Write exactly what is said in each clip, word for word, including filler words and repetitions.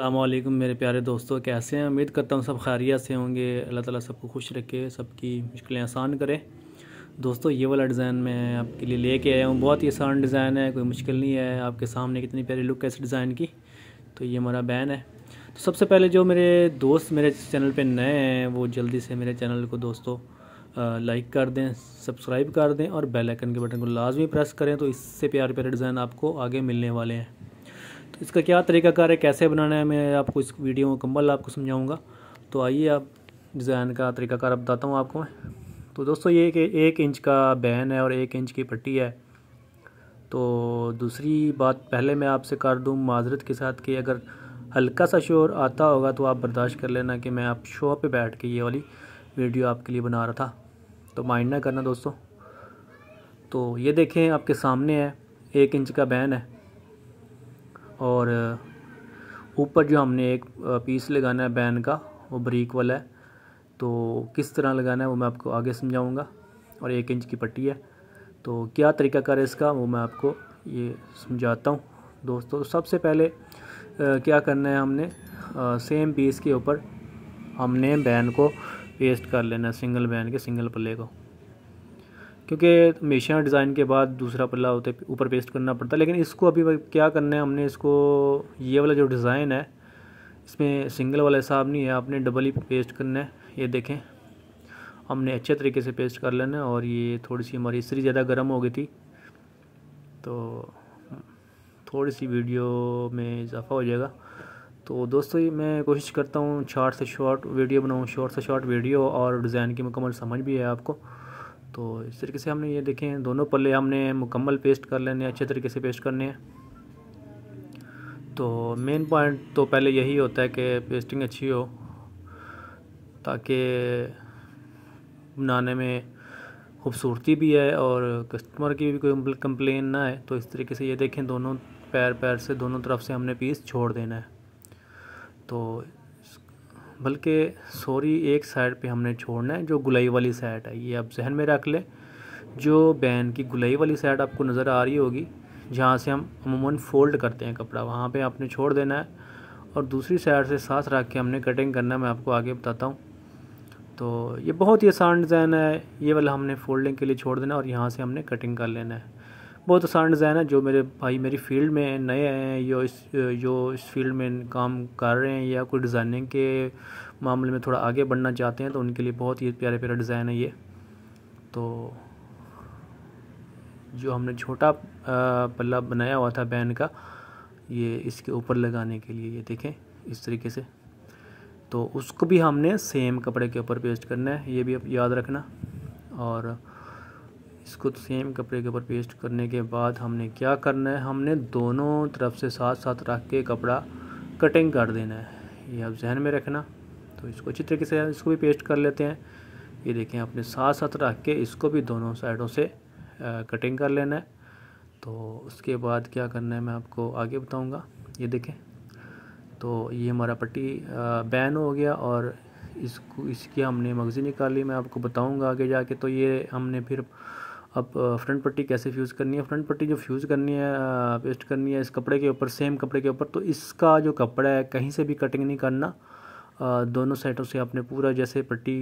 अस्सलामुअलैकुम मेरे प्यारे दोस्तों, कैसे हैं? उम्मीद करता हूँ सब खैरियत से होंगे। अल्लाह ताला सबको खुश रखे, सबकी मुश्किलें आसान करे। दोस्तों ये वाला डिज़ाइन मैं आपके लिए लेके आया हूँ। बहुत ही आसान डिज़ाइन है, कोई मुश्किल नहीं है। आपके सामने कितनी प्यारी लुक है इस डिज़ाइन की। तो ये हमारा बैन है। तो सबसे पहले जो मेरे दोस्त मेरे चैनल पर नए हैं वो जल्दी से मेरे चैनल को दोस्तों लाइक कर दें, सब्सक्राइब कर दें और बेल आइकन के बटन को लाजमी प्रेस करें। तो इससे प्यारे प्यारे डिज़ाइन आपको आगे मिलने वाले हैं। तो इसका क्या तरीकाकार है, कैसे बनाना है, मैं आपको इस वीडियो में मुकम्मल आपको समझाऊंगा। तो आइए आप डिज़ाइन का तरीकाकार बताता हूँ आपको मैं। तो दोस्तों ये कि एक इंच का बैन है और एक इंच की पट्टी है। तो दूसरी बात पहले मैं आपसे कर दूँ माजरत के साथ कि अगर हल्का सा शोर आता होगा तो आप बर्दाश्त कर लेना कि मैं आप शो पे बैठ के ये वाली वीडियो आपके लिए बना रहा था। तो माइंड ना करना दोस्तों। तो ये देखें आपके सामने है, एक इंच का बैन है और ऊपर जो हमने एक पीस लगाना है बैन का वो ब्रीक वाला है। तो किस तरह लगाना है वो मैं आपको आगे समझाऊंगा। और एक इंच की पट्टी है, तो क्या तरीकाकार है इसका वो मैं आपको ये समझाता हूँ दोस्तों। सबसे पहले क्या करना है, हमने सेम पीस के ऊपर हमने बैन को पेस्ट कर लेना है, सिंगल बैन के सिंगल पल्ले को, क्योंकि हमेशा डिज़ाइन के बाद दूसरा पल्ला होते ऊपर पेस्ट करना पड़ता है। लेकिन इसको अभी क्या करना है, हमने इसको ये वाला जो डिज़ाइन है इसमें सिंगल वाला हिसाब नहीं है, आपने डबल ही पेस्ट करना है। ये देखें हमने अच्छे तरीके से पेस्ट कर लेना है। और ये थोड़ी सी हमारी इस्त्री ज़्यादा गर्म हो गई थी तो थोड़ी सी वीडियो में इजाफा हो जाएगा। तो दोस्तों ये मैं कोशिश करता हूँ शॉर्ट से शॉर्ट वीडियो बनाऊँ, शॉर्ट से शॉर्ट वीडियो, और डिज़ाइन की मुकम्मल समझ भी है आपको। तो इस तरीके से हमने ये देखें दोनों पल्ले हमने मुकम्मल पेस्ट कर लेने, अच्छे तरीके से पेस्ट करने हैं। तो मेन पॉइंट तो पहले यही होता है कि पेस्टिंग अच्छी हो ताकि बनाने में खूबसूरती भी है और कस्टमर की भी कोई कंप्लेन ना आए। तो इस तरीके से ये देखें दोनों पैर पैर से दोनों तरफ से हमने पीस छोड़ देना है। तो बल्कि सॉरी एक साइड पे हमने छोड़ना है जो गुलाई वाली साइड है, ये आप जहन में रख लें। जो बैन की गुलाई वाली साइड आपको नज़र आ रही होगी जहाँ से हम अमूमन फोल्ड करते हैं कपड़ा, वहाँ पे आपने छोड़ देना है और दूसरी साइड से साथ रख के हमने कटिंग करना है। मैं आपको आगे बताता हूँ। तो ये बहुत ही आसान डिज़ाइन है, ये वाला हमने फोल्डिंग के लिए छोड़ देना और यहाँ से हमने कटिंग कर लेना है। बहुत आसान डिज़ाइन है। जो मेरे भाई मेरी फील्ड में नए हैं, यो इस जो इस फील्ड में काम कर रहे हैं या कोई डिज़ाइनिंग के मामले में थोड़ा आगे बढ़ना चाहते हैं तो उनके लिए बहुत ही प्यारे प्यारे डिज़ाइन है ये। तो जो हमने छोटा पल्ला बनाया हुआ था बैन का, ये इसके ऊपर लगाने के लिए ये देखें इस तरीके से। तो उसको भी हमने सेम कपड़े के ऊपर पेस्ट करना है, ये भी आप याद रखना। और इसको सेम कपड़े के ऊपर पेस्ट करने के बाद हमने क्या करना है, हमने दोनों तरफ से साथ साथ रख के कपड़ा कटिंग कर देना है, ये आप जहन में रखना। तो इसको अच्छी तरीके से इसको भी पेस्ट कर लेते हैं। ये देखें आपने साथ साथ रख के इसको भी दोनों साइडों से कटिंग कर लेना है। तो उसके बाद क्या करना है मैं आपको आगे बताऊँगा। ये देखें तो ये हमारा पट्टी बैन हो गया और इसको इसकी हमने मगजी निकाली, मैं आपको बताऊँगा आगे जाके। तो ये हमने फिर अब फ्रंट पट्टी कैसे फ्यूज़ करनी है। फ्रंट पट्टी जो फ्यूज़ करनी है पेस्ट करनी है इस कपड़े के ऊपर, सेम कपड़े के ऊपर। तो इसका जो कपड़ा है कहीं से भी कटिंग नहीं करना, दोनों साइडों से आपने पूरा जैसे पट्टी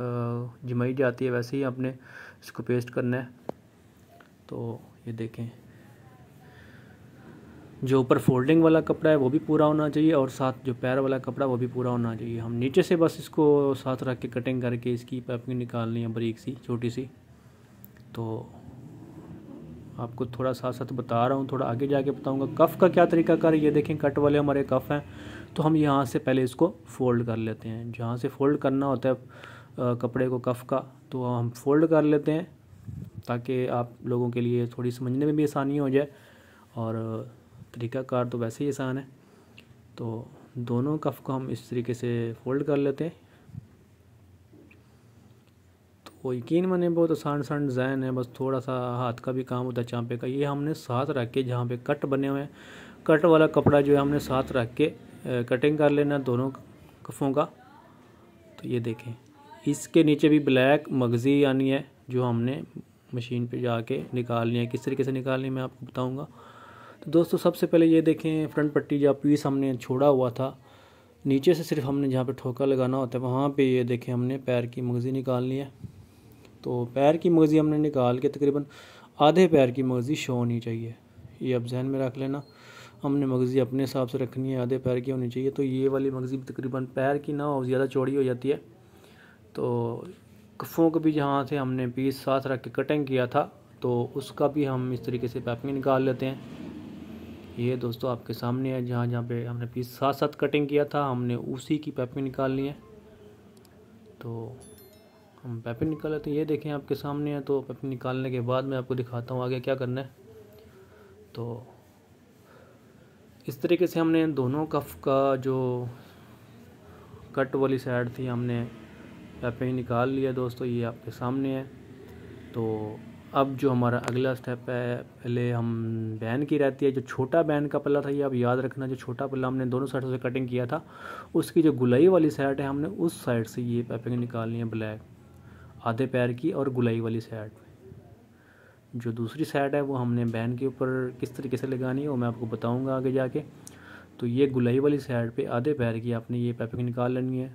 जमाई जाती है वैसे ही आपने इसको पेस्ट करना है। तो ये देखें जो ऊपर फोल्डिंग वाला कपड़ा है वो भी पूरा होना चाहिए और साथ जो पैर वाला कपड़ा वो भी पूरा होना चाहिए। हम नीचे से बस इसको साथ रख के कटिंग करके इसकी पैपिंग निकालनी है बारीक सी छोटी सी। तो आपको थोड़ा साथ साथ बता रहा हूँ, थोड़ा आगे जाके बताऊँगा। कफ़ का क्या तरीका कर, ये देखें कट वाले हमारे कफ़ हैं। तो हम यहाँ से पहले इसको फ़ोल्ड कर लेते हैं, जहाँ से फ़ोल्ड करना होता है कपड़े को कफ़ का, तो हम फ़ोल्ड कर लेते हैं ताकि आप लोगों के लिए थोड़ी समझने में भी आसानी हो जाए। और तरीकाकार तो वैसे ही आसान है। तो दोनों कफ़ को हम इस तरीके से फ़ोल्ड कर लेते हैं। वो यकीन मैंने बहुत आसान आसान डिज़ाइन है, बस थोड़ा सा हाथ का भी काम होता है चाँपे का। ये हमने साथ रख के जहाँ पे कट बने हुए हैं कट वाला कपड़ा जो है हमने साथ रख के कटिंग कर लेना दोनों कफ़ों का। तो ये देखें इसके नीचे भी ब्लैक मगज़ी आनी है जो हमने मशीन पे जाके निकालनी है। किस तरीके से निकालनी है मैं आपको बताऊँगा। दोस्तों सबसे पहले ये देखें फ्रंट पट्टी जहाँ पीस हमने छोड़ा हुआ था, नीचे से सिर्फ हमने जहाँ पे ठोका लगाना होता है वहाँ पे ये देखें हमने पैर की मगजी निकालनी है। तो पैर की मगजी हमने निकाल के तकरीबन आधे पैर की मगजी शो होनी चाहिए, ये आप जहन में रख लेना। हमने मगजी अपने हिसाब से रखनी है, आधे पैर की होनी चाहिए। तो ये वाली मगजी तकरीबन पैर की ना हो, ज़्यादा चौड़ी हो जाती है। तो कफ़ों को भी जहाँ से हमने पीस साथ रख के कटिंग किया था तो उसका भी हम इस तरीके से पैकिंग निकाल लेते हैं। ये दोस्तों आपके सामने है, जहाँ जहाँ पे हमने पीस साथ साथ कटिंग किया था हमने उसी की पैपिंग निकालनी है। तो हम पैपिंग निकाल लेते हैं, ये देखें आपके सामने है। तो पैपिंग निकालने के बाद मैं आपको दिखाता हूँ आगे क्या करना है। तो इस तरीके से हमने दोनों कफ का जो कट वाली साइड थी हमने पैपिंग निकाल लिया दोस्तों, ये आपके सामने है। तो अब जो हमारा अगला स्टेप है, पहले हम बैन की रहती है, जो छोटा बैन का पल्ला था ये आप याद रखना, जो छोटा पल्ला हमने दोनों साइडों से कटिंग किया था उसकी जो गुलाई वाली साइड है हमने उस साइड से ये पैपिंग निकालनी है ब्लैक, आधे पैर की और गुलाई वाली साइड में। जो दूसरी साइड है वो हमने बैन के ऊपर किस तरीके से लगानी है वो मैं आपको बताऊँगा आगे जाके। तो ये गुलाई वाली साइड पर आधे पैर की आपने ये पैपिंग निकाल लेनी है।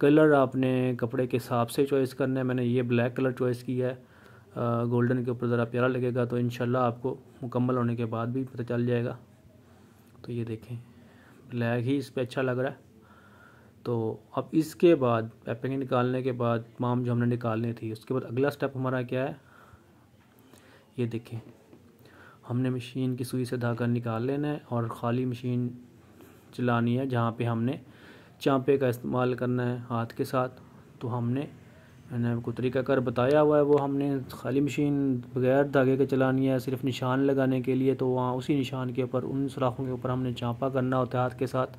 कलर आपने कपड़े के हिसाब से चॉइस करना है, मैंने ये ब्लैक कलर चॉइस किया है, गोल्डन के ऊपर ज़रा प्यारा लगेगा। तो इंशाल्लाह आपको मुकम्मल होने के बाद भी पता चल जाएगा। तो ये देखें ब्लैक ही इस पर अच्छा लग रहा है। तो अब इसके बाद पैपिंग निकालने के बाद तमाम जो हमने निकालनी थी उसके बाद अगला स्टेप हमारा क्या है, ये देखें हमने मशीन की सुई से धागा निकाल लेना है और ख़ाली मशीन चलानी है जहाँ पे हमने चाँपे का इस्तेमाल करना है हाथ के साथ। तो हमने मैंने आपको तरीकाकार बताया हुआ है, वो हमने खाली मशीन बगैर धागे के चलानी है सिर्फ निशान लगाने के लिए। तो वहाँ उसी निशान के ऊपर उन सुराखों के ऊपर हमने चाँपा करना होता है हाथ के साथ।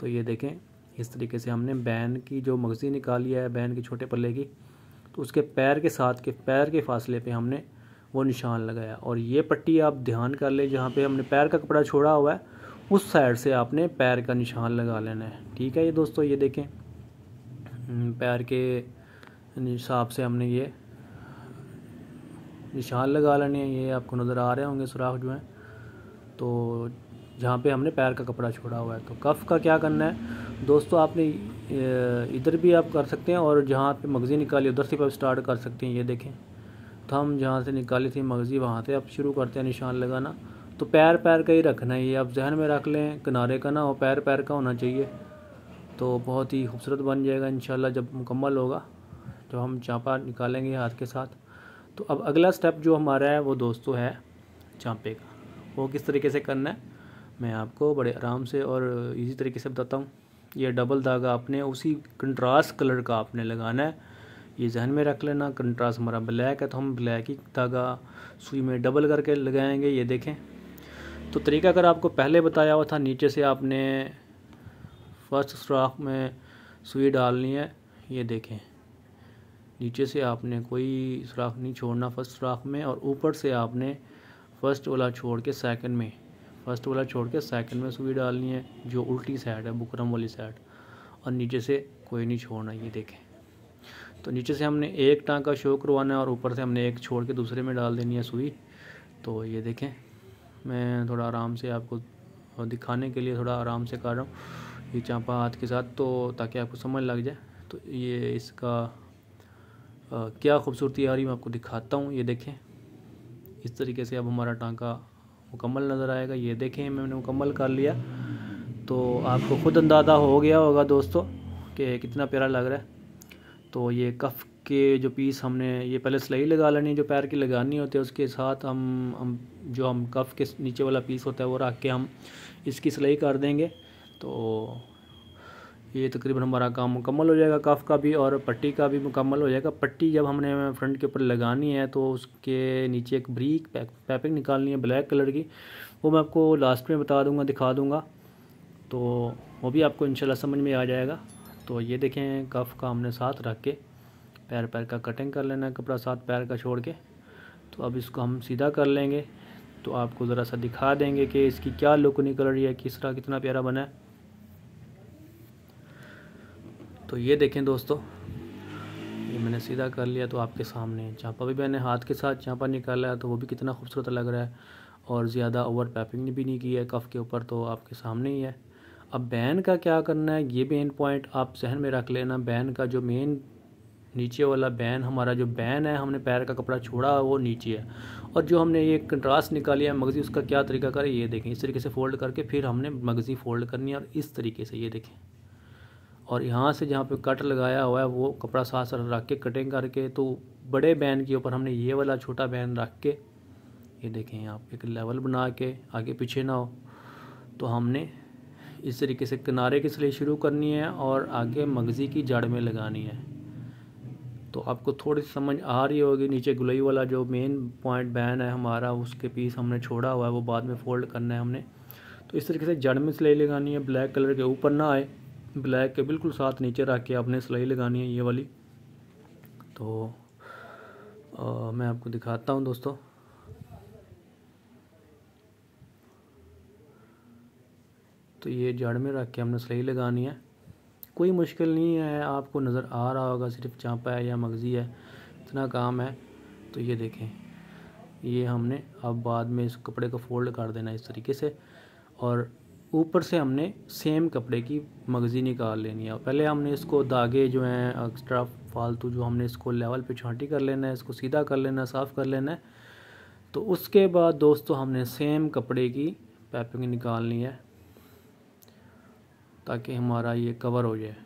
तो ये देखें इस तरीके से हमने बैन की जो मगजी निकाली है, बैन के छोटे पल्ले की, तो उसके पैर के साथ के पैर के फासले पे हमने वो निशान लगाया। और ये पट्टी आप ध्यान कर लें, जहाँ पर हमने पैर का कपड़ा छोड़ा हुआ है उस साइड से आपने पैर का निशान लगा लेना है, ठीक है। ये दोस्तों ये देखें पैर के हिसाब से हमने ये निशान लगा लेने हैं, ये आपको नज़र आ रहे होंगे सुराख जो हैं, तो जहाँ पे हमने पैर का कपड़ा छोड़ा हुआ है। तो कफ़ का क्या करना है दोस्तों, आपने इधर भी आप कर सकते हैं और जहाँ पे मगजी निकाली उधर से भी आप स्टार्ट कर सकते हैं। ये देखें तो हम जहाँ से निकाली थी मगजी वहाँ से आप शुरू करते हैं निशान लगाना। तो पैर पैर का ही रखना है, ये आप जहन में रख लें, किनारे का ना हो, पैर पैर का होना चाहिए। तो बहुत ही खूबसूरत बन जाएगा इंशाल्लाह जब मुकम्मल होगा, तो हम चाँपा निकालेंगे हाथ के साथ। तो अब अगला स्टेप जो हमारा है वो दोस्तों है चाँपे का, वो किस तरीके से करना है मैं आपको बड़े आराम से और इजी तरीके से बताता हूँ। ये डबल धागा आपने उसी कंट्रास्ट कलर का आपने लगाना है, ये जहन में रख लेना। कंट्रास्ट हमारा ब्लैक है तो हम ब्लैक ही धागा सुई में डबल करके लगाएंगे। ये देखें तो तरीका अगर आपको पहले बताया हुआ था, नीचे से आपने फर्स्ट सुराख में सुई डालनी है। ये देखें नीचे से आपने कोई सुराख नहीं छोड़ना फर्स्ट सुराख में, और ऊपर से आपने फ़र्स्ट वाला छोड़ के सेकंड में फ़र्स्ट वाला छोड़ के सेकंड में सुई डालनी है, जो उल्टी साइड है बुकरम वाली साइड, और नीचे से कोई नहीं छोड़ना। ये देखें तो नीचे से हमने एक टाँका शो करवाना है और ऊपर से हमने एक छोड़ के दूसरे में डाल देनी है सुई। तो ये देखें मैं थोड़ा आराम से आपको दिखाने के लिए थोड़ा आराम से कर रहा हूँ ये चाँपा हाथ के साथ, तो ताकि आपको समझ लग जाए। तो ये इसका Uh, क्या खूबसूरती आ रही मैं आपको दिखाता हूँ। ये देखें इस तरीके से अब हमारा टांका मुकम्मल नज़र आएगा। ये देखें मैंने मुकम्मल कर लिया, तो आपको ख़ुद अंदाज़ा हो गया होगा दोस्तों कि कितना प्यारा लग रहा है। तो ये कफ़ के जो पीस हमने ये पहले सिलाई लगा लेनी है जो पैर की लगानी होती है, उसके साथ हम हम जो हम कफ़ के नीचे वाला पीस होता है वो रख के हम इसकी सिलाई कर देंगे। तो ये तकरीबन हमारा काम मुकम्मल हो जाएगा, कफ का भी और पट्टी का भी मुकम्मल हो जाएगा। पट्टी जब हमने फ्रंट के ऊपर लगानी है तो उसके नीचे एक ब्रीक पैपिंग निकालनी है ब्लैक कलर की, वो मैं आपको लास्ट में बता दूंगा, दिखा दूंगा, तो वो भी आपको इंशाल्लाह समझ में आ जाएगा। तो ये देखें कफ का हमने साथ रख के पैर पैर का कटिंग कर लेना है, कपड़ा साथ पैर का छोड़ के। तो अब इसको हम सीधा कर लेंगे, तो आपको ज़रा सा दिखा देंगे कि इसकी क्या लुक निकल रही है, किस तरह कितना प्यारा बना है। तो ये देखें दोस्तों ये मैंने सीधा कर लिया, तो आपके सामने चाँपा भी मैंने हाथ के साथ चाँपा निकाला है, तो वो भी कितना खूबसूरत लग रहा है। और ज़्यादा ओवर पैपिंग भी नहीं की है कफ़ के ऊपर, तो आपके सामने ही है। अब बैन का क्या करना है, ये मेन पॉइंट आप जहन में रख लेना। बैन का जो मेन नीचे वाला बैन, हमारा जो बैन है, हमने पैर का कपड़ा छोड़ा वो नीचे है, और जो हमने ये कंट्रास्ट निकाली है मगजी, उसका क्या तरीका करें ये देखें। इस तरीके से फ़ोल्ड करके फिर हमने मगजी फ़ोल्ड करनी है, और इस तरीके से ये देखें, और यहाँ से जहाँ पे कट लगाया हुआ है वो कपड़ा साथ साथ रख के कटिंग करके, तो बड़े बैन के ऊपर हमने ये वाला छोटा बैन रख के ये देखें, आप एक लेवल बना के आगे पीछे ना हो, तो हमने इस तरीके से किनारे की सिलाई शुरू करनी है और आगे मगजी की जड़ में लगानी है। तो आपको थोड़ी समझ आ रही होगी। नीचे गुलई वाला जो मेन पॉइंट बैन है हमारा, उसके पीस हमने छोड़ा हुआ है, वो बाद में फ़ोल्ड करना है हमने। तो इस तरीके से जड़ में सिलाई लगानी है, ब्लैक कलर के ऊपर ना आए, ब्लैक के बिल्कुल साथ नीचे रख के आपने सिलाई लगानी है ये वाली। तो आ, मैं आपको दिखाता हूँ दोस्तों, तो ये जड़ में रख के हमने सिलाई लगानी है। कोई मुश्किल नहीं है, आपको नज़र आ रहा होगा, सिर्फ चाँपा है या मगजी है, इतना काम है। तो ये देखें, ये हमने अब बाद में इस कपड़े को फोल्ड कर देना है इस तरीके से, और ऊपर से हमने सेम कपड़े की मगजी निकाल लेनी है। पहले हमने इसको धागे जो हैं एक्स्ट्रा फालतू जो, हमने इसको लेवल पे छांटी कर लेना है, इसको सीधा कर लेना है, साफ़ कर लेना है। तो उसके बाद दोस्तों हमने सेम कपड़े की पैपिंग निकालनी है ताकि हमारा ये कवर हो जाए।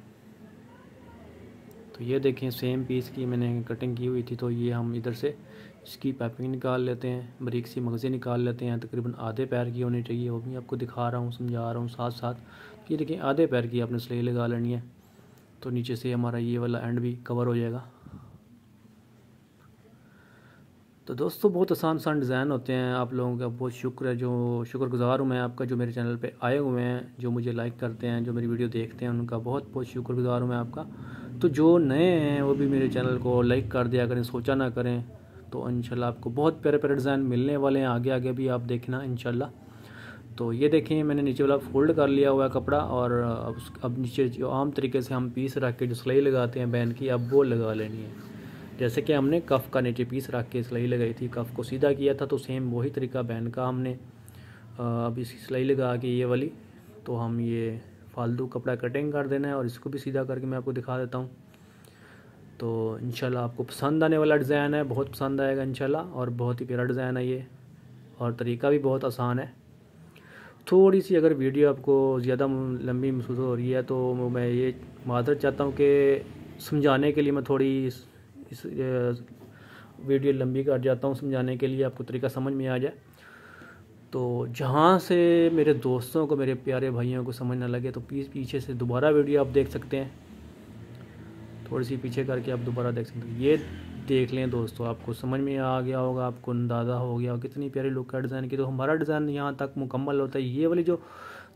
तो ये देखें, सेम पीस की मैंने कटिंग की हुई थी, तो ये हम इधर से इसकी पैपिंग निकाल लेते हैं, बारीक सी मगज़े निकाल लेते हैं। तकरीबन आधे पैर की होनी चाहिए, वो भी आपको दिखा रहा हूँ, समझा रहा हूँ साथ साथ। ये देखिए, आधे पैर की आपने सिलाई लगा लेनी है, तो नीचे से हमारा ये वाला एंड भी कवर हो जाएगा। तो दोस्तों बहुत आसान आसान डिज़ाइन होते हैं। आप लोगों का बहुत शुक्र है, जो शुक्रगुज़ार हूँ मैं आपका, जो मेरे चैनल पे आए हुए हैं, जो मुझे लाइक करते हैं, जो मेरी वीडियो देखते हैं, उनका बहुत बहुत शुक्रगुज़ार हूँ मैं आपका। तो जो नए हैं वो भी मेरे चैनल को लाइक कर दिया करें, सोचा ना करें, तो इंशाल्लाह आपको बहुत प्यारे प्यारे डिज़ाइन मिलने वाले हैं, आगे आगे भी आप देखना इंशाल्लाह। तो ये देखें, मैंने नीचे वाला फोल्ड कर लिया हुआ है कपड़ा, और अब अब नीचे जो आम तरीके से हम पीस रख के जो सिलाई लगाते हैं बैन की, अब वो लगा लेनी है। जैसे कि हमने कफ़ का नीचे पीस रख के सिलाई लगाई थी, कफ़ को सीधा किया था, तो सेम वही तरीका बैन का हमने अब इसकी सिलाई लगा के ये वाली। तो हम ये फालतू कपड़ा कटिंग कर देना है, और इसको भी सीधा करके मैं आपको दिखा देता हूँ। तो इंशाल्लाह आपको पसंद आने वाला डिज़ाइन है, बहुत पसंद आएगा इंशाल्लाह, और बहुत ही प्यारा डिज़ाइन है ये, और तरीका भी बहुत आसान है। थोड़ी सी अगर वीडियो आपको ज़्यादा लंबी महसूस हो रही है तो मैं ये माजरत चाहता हूँ कि समझाने के लिए मैं थोड़ी इस, इस वीडियो लंबी कर जाता हूँ, समझाने के लिए आपको तरीका समझ में आ जाए। तो जहाँ से मेरे दोस्तों को, मेरे प्यारे भाइयों को समझ ना लगे, तो पीछे से दोबारा वीडियो आप देख सकते हैं, थोड़ी सी पीछे करके आप दोबारा देख सकते हैं। ये देख लें दोस्तों, आपको समझ में आ गया होगा, आपको अंदाज़ा हो गया होगा कितनी प्यारी लुक का डिज़ाइन की। तो हमारा डिज़ाइन यहाँ तक मुकम्मल होता है। ये वाली जो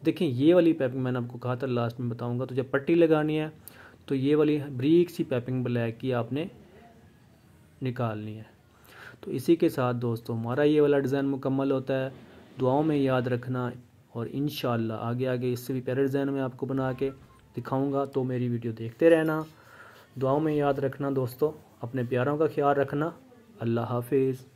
देखें, ये वाली पैपिंग मैंने आपको कहा था लास्ट में बताऊँगा। तो जब पट्टी लगानी है तो ये वाली ब्रीक सी पैपिंग ब्लैक की आपने निकालनी है। तो इसी के साथ दोस्तों हमारा ये वाला डिज़ाइन मुकम्मल होता है। दुआओं में याद रखना, और इंशाल्लाह आगे आगे इससे भी प्यारे डिज़ाइन में आपको बना के दिखाऊँगा, तो मेरी वीडियो देखते रहना। दुआओं में याद रखना दोस्तों, अपने प्यारों का ख्याल रखना। अल्लाह हाफिज़।